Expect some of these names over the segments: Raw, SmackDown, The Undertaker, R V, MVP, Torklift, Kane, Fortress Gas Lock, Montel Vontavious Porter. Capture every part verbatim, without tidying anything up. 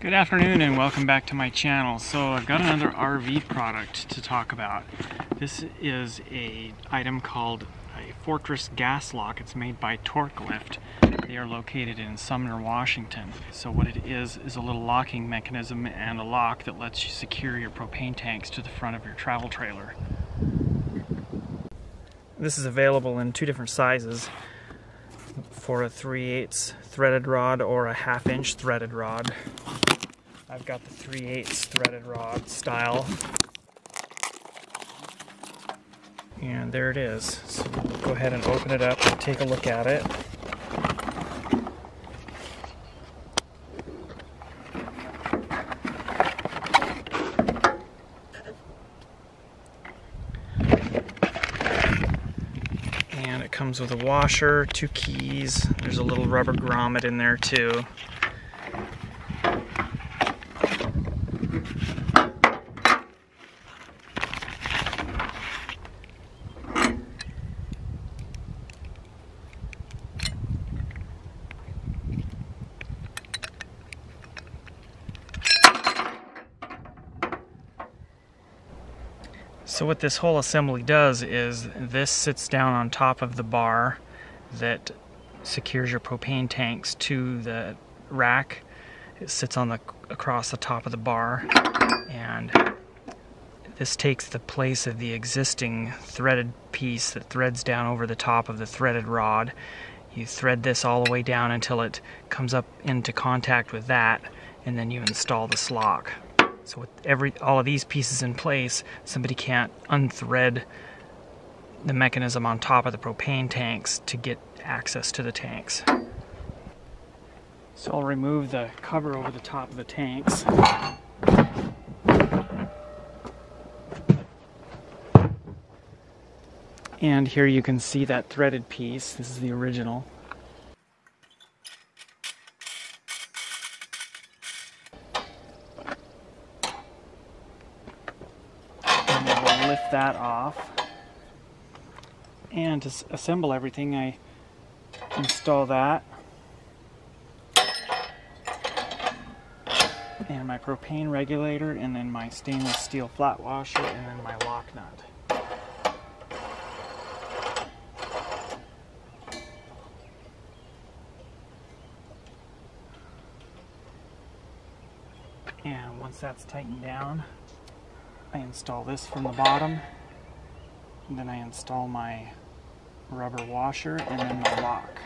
Good afternoon and welcome back to my channel. So I've got another R V product to talk about. This is a item called a Fortress Gas Lock. It's made by Torklift. They are located in Sumner, Washington. So what it is is a little locking mechanism and a lock that lets you secure your propane tanks to the front of your travel trailer. This is available in two different sizes, for a three eighths threaded rod or a half inch threaded rod. I've got the three eighths threaded rod style. And there it is. So we'll go ahead and open it up and take a look at it. And it comes with a washer, two keys, there's a little rubber grommet in there too. So what this whole assembly does is this sits down on top of the bar that secures your propane tanks to the rack. It sits on the across the top of the bar, and this takes the place of the existing threaded piece that threads down over the top of the threaded rod. You thread this all the way down until it comes up into contact with that, and then you install this lock. So with every all of these pieces in place, somebody can't unthread the mechanism on top of the propane tanks to get access to the tanks. So I'll remove the cover over the top of the tanks. And here you can see that threaded piece. This is the original. Lift that off, and to assemble everything I install that, and my propane regulator, and then my stainless steel flat washer, and then my lock nut. And once that's tightened down, I install this from the bottom, and then I install my rubber washer and then my lock.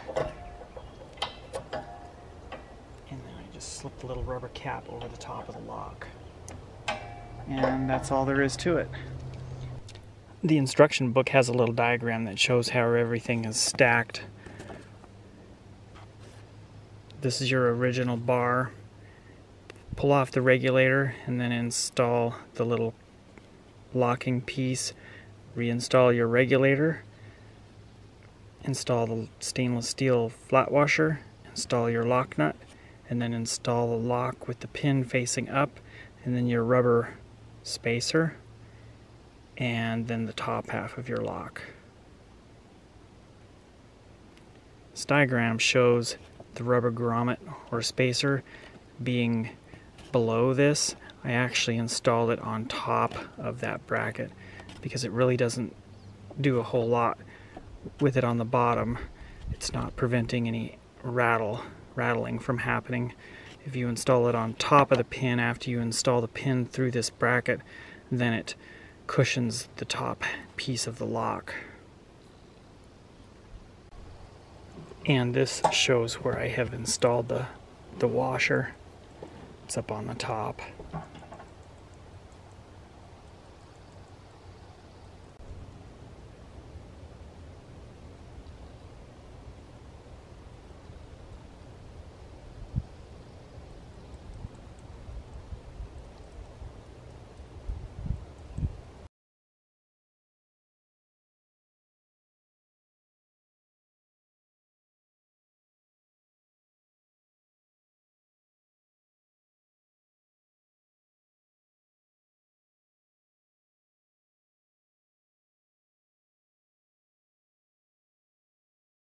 And then I just slip the little rubber cap over the top of the lock. And that's all there is to it. The instruction book has a little diagram that shows how everything is stacked. This is your original bar. Pull off the regulator and then install the little locking piece, reinstall your regulator, install the stainless steel flat washer, install your lock nut, and then install the lock with the pin facing up, and then your rubber spacer, and then the top half of your lock. This diagram shows the rubber grommet or spacer being below this. I actually installed it on top of that bracket because it really doesn't do a whole lot with it on the bottom. It's not preventing any rattle rattling from happening. If you install it on top of the pin after you install the pin through this bracket, then it cushions the top piece of the lock. And this shows where I have installed the, the washer. Up on the top.